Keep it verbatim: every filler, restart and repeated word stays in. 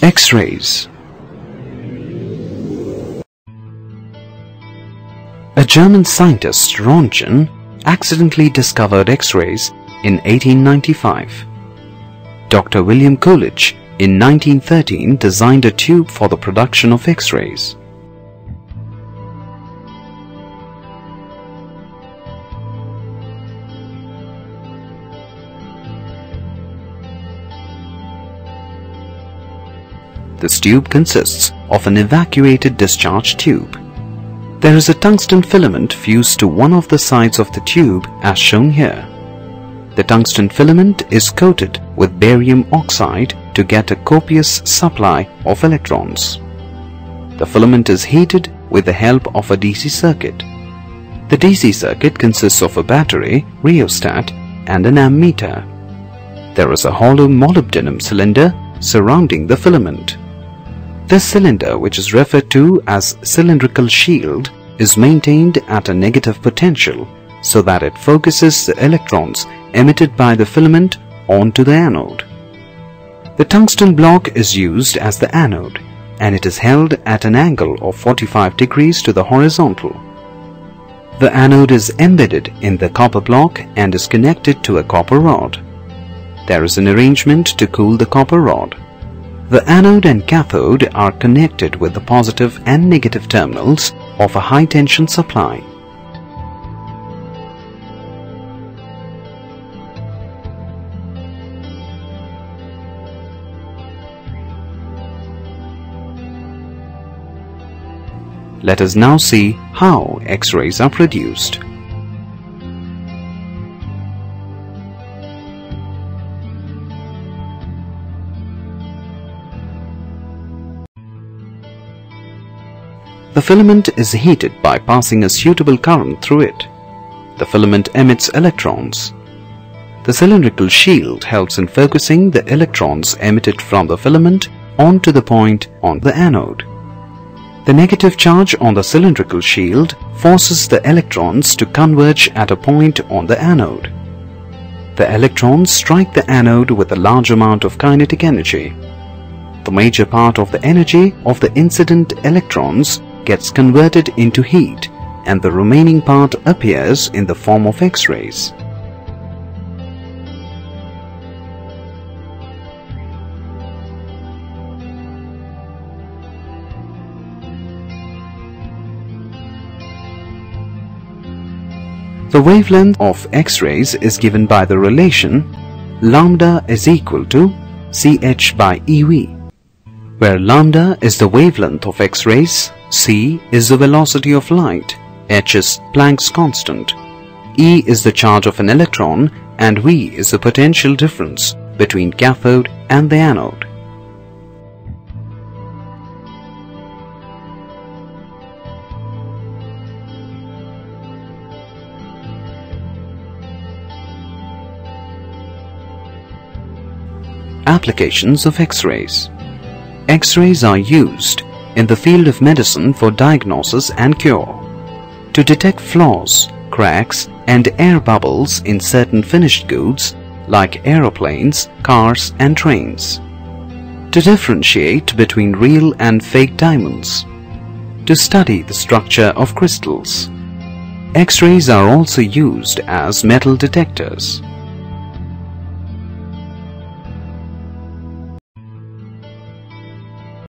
X-rays. A German scientist, Röntgen, accidentally discovered X-rays in eighteen ninety-five. Doctor William Coolidge in nineteen thirteen designed a tube for the production of X-rays. This tube consists of an evacuated discharge tube. There is a tungsten filament fused to one of the sides of the tube as shown here. The tungsten filament is coated with barium oxide to get a copious supply of electrons. The filament is heated with the help of a D C circuit. The D C circuit consists of a battery, rheostat and an ammeter. There is a hollow molybdenum cylinder surrounding the filament. This cylinder, which is referred to as cylindrical shield, is maintained at a negative potential so that it focuses the electrons emitted by the filament onto the anode. The tungsten block is used as the anode and it is held at an angle of forty-five degrees to the horizontal. The anode is embedded in the copper block and is connected to a copper rod. There is an arrangement to cool the copper rod. The anode and cathode are connected with the positive and negative terminals of a high-tension supply. Let us now see how X-rays are produced. The filament is heated by passing a suitable current through it. The filament emits electrons. The cylindrical shield helps in focusing the electrons emitted from the filament onto the point on the anode. The negative charge on the cylindrical shield forces the electrons to converge at a point on the anode. The electrons strike the anode with a large amount of kinetic energy. The major part of the energy of the incident electrons gets converted into heat and the remaining part appears in the form of X-rays. The wavelength of X-rays is given by the relation lambda is equal to C H by E V, where lambda is the wavelength of X-rays, c is the velocity of light, h is Planck's constant, e is the charge of an electron and v is the potential difference between cathode and the anode. Applications of X-rays. X-rays are used in the field of medicine for diagnosis and cure, to detect flaws, cracks and air bubbles in certain finished goods like aeroplanes, cars and trains, to differentiate between real and fake diamonds, to study the structure of crystals. X-rays are also used as metal detectors.